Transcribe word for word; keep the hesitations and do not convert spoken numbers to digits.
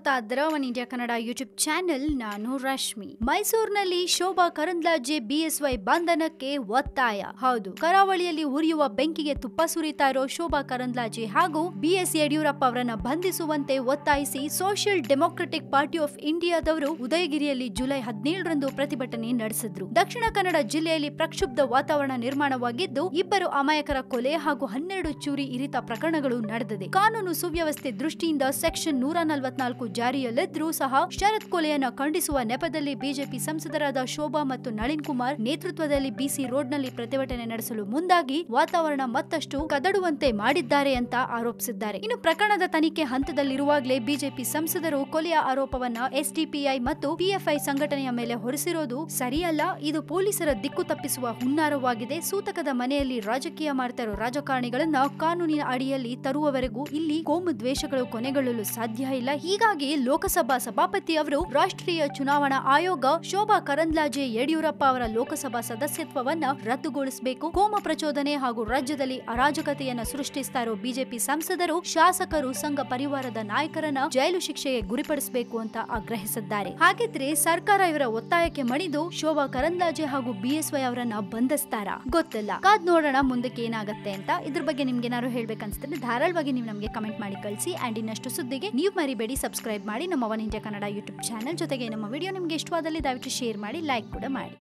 ನೋಡ್ತಾ ಇದ್ದೀರಾ ವನಇಂಡಿಯಾ Kannada YouTube channel. ನಾನು ರಶ್ಮಿ। ಮೈಸೂರಿನಲ್ಲಿ Shobha Karandlaje B S Y ಬಂಧನಕ್ಕೆ ಒತ್ತಾಯ। ಹೌದು, ಕರಾವಳಿಯಲ್ಲಿ ಉರಿಯುವ ಬೆಂಕಿಗೆ ತುಪ್ಪ ಸುರಿತಾ ಇರೋ ಶೋಭಾ ಕರಂದಲಾಜೆ ಹಾಗೂ ಬಿ ಎಸ್ ಯಡಿಯೂರಪ್ಪ ಅವರನ್ನ ಬಂಧಿಸುವಂತೆ ಒತ್ತಾಯಿಸಿ ಸೋಶಿಯಲ್ ಡೆಮೊಕ್ರೆಟಿಕ್ ಪಾರ್ಟಿ ಆಫ್ ಇಂಡಿಯಾದವರು ಉದಯಗಿರಿಯಲ್ಲಿ ಜುಲೈ ಹದಿನೇಳರಂದು ಪ್ರತಿಭಟನೆ ನಡೆಸಿದ್ರು। ದಕ್ಷಿಣ ಕನ್ನಡ ಜಿಲ್ಲೆಯಲ್ಲಿ ಪ್ರಕ್ಷುಬ್ಧ ವಾತಾವರಣ ನಿರ್ಮಾಣವಾಗಿದ್ದು, ಇಬ್ಬರು ಅಮಾಯಕರ ಕೊಲೆ ಹಾಗೂ ಹನ್ನೆರಡು ಚೂರಿ ಇರಿತ ಪ್ರಕರಣಗಳು ನಡೆದಿದೆ। ಕಾನೂನು ಸುವ್ಯವಸ್ಥೆ ದೃಷ್ಟಿಯಿಂದ ಸೆಕ್ಷನ್ ನೂರ ನಲವತ್ನಾಲ್ಕು ಜಾರಿಯಲ್ಲಿದ್ರೂ ಸಹ ಶರತ್ ಕೊಲೆಯನ್ನು ಖಂಡಿಸುವ ನೆಪದಲ್ಲಿ ಬಿಜೆಪಿ ಸಂಸದರಾದ ಶೋಭಾ ಮತ್ತು ನಳಿನ್ ಕುಮಾರ್ ನೇತೃತ್ವದಲ್ಲಿ ಬಿಸಿ ರೋಡ್ನಲ್ಲಿ ಪ್ರತಿಭಟನೆ ನಡೆಸಲು ಮುಂದಾಗಿ ವಾತಾವರಣ ಮತ್ತಷ್ಟು ಕದಡುವಂತೆ ಮಾಡಿದ್ದಾರೆ ಅಂತ ಆರೋಪಿಸಿದ್ದಾರೆ। ಇನ್ನು ಪ್ರಕರಣದ ತನಿಖೆ ಹಂತದಲ್ಲಿರುವಾಗಲೇ ಬಿಜೆಪಿ ಸಂಸದರು ಕೊಲೆಯ ಆರೋಪವನ್ನ ಎಸ್ ಡಿ ಪಿ ಐ ಮತ್ತು ಪಿ ಎಫ್ ಐ ಸಂಘಟನೆಯ ಮೇಲೆ ಹೊರಿಸಿರೋದು ಸರಿಯಲ್ಲ, ಇದು ಪೊಲೀಸರ ದಿಕ್ಕು ತಪ್ಪಿಸುವ ಹುನ್ನಾರವಾಗಿದೆ। ಸೂತಕದ ಮನೆಯಲ್ಲಿ ರಾಜಕೀಯ ಮಾಡ್ತಾ ಇರೋ ರಾಜಕಾರಣಿಗಳನ್ನ ಕಾನೂನಿನ ಅಡಿಯಲ್ಲಿ ತರುವವರೆಗೂ ಇಲ್ಲಿ ಕೋಮು ದ್ವೇಷಗಳು ಕೊನೆಗೊಳ್ಳಲು ಸಾಧ್ಯ ಇಲ್ಲ। ಹೀಗಾಗಿ ಲೋಕಸಭಾ ಸಭಾಪತಿ ಅವರು ರಾಷ್ಟ್ರೀಯ ಚುನಾವಣಾ ಆಯೋಗ ಶೋಭಾ ಕರಂದ್ಲಾಜೆ ಯಡಿಯೂರಪ್ಪ ಅವರ ಲೋಕಸಭಾ ಸದಸ್ಯತ್ವವನ್ನ ರದ್ದುಗೊಳಿಸಬೇಕು। ಕೋಮ ಪ್ರಚೋದನೆ ಹಾಗೂ ರಾಜ್ಯದಲ್ಲಿ ಅರಾಜಕತೆಯನ್ನು ಸೃಷ್ಟಿಸ್ತಾ ಇರೋ ಬಿಜೆಪಿ ಸಂಸದರು, ಶಾಸಕರು, ಸಂಘ ಪರಿವಾರದ ನಾಯಕರನ್ನ ಜೈಲು ಶಿಕ್ಷೆಗೆ ಗುರಿಪಡಿಸಬೇಕು ಅಂತ ಆಗ್ರಹಿಸಿದ್ದಾರೆ। ಹಾಗಿದ್ರೆ ಸರ್ಕಾರ ಇವರ ಒತ್ತಾಯಕ್ಕೆ ಮಣಿದು ಶೋಭಾ ಕರಂದ್ಲಾಜೆ ಹಾಗೂ ಬಿ ಎಸ್ ವೈ ಅವರನ್ನ ಬಂಧಿಸ್ತಾರ? ಗೊತ್ತಿಲ್ಲ, ಕಾದ್ ನೋಡೋಣ ಮುಂದಕ್ಕೆ ಏನಾಗುತ್ತೆ ಅಂತ। ಇದ್ರ ಬಗ್ಗೆ ನಿಮ್ಗೆ ಏನಾದ್ರು ಹೇಳ್ಬೇಕನ್ಸುತ್ತೆ ಧಾರಾಳವಾಗಿ ನೀವು ನಮಗೆ ಕಮೆಂಟ್ ಮಾಡಿ ಕಳಿಸಿ। ಅಂಡ್ ಇನ್ನಷ್ಟು ಸುದ್ದಿಗೆ ನೀವು ಮರಿಬೇಡಿ ಸಬ್ಸ್ಕ್ರೈಬ್ ಮಾಡಿ ನಮ್ಮ one India Kannada YouTube channel. ಜೊತೆಗೆ ನಮ್ಮ ವಿಡಿಯೋ ನಿಮ್ಗೆ ಇಷ್ಟವಾದಲ್ಲಿ ದಯವಿಟ್ಟು ಶೇರ್ ಮಾಡಿ, ಲೈಕ್ ಕೂಡ ಮಾಡಿ।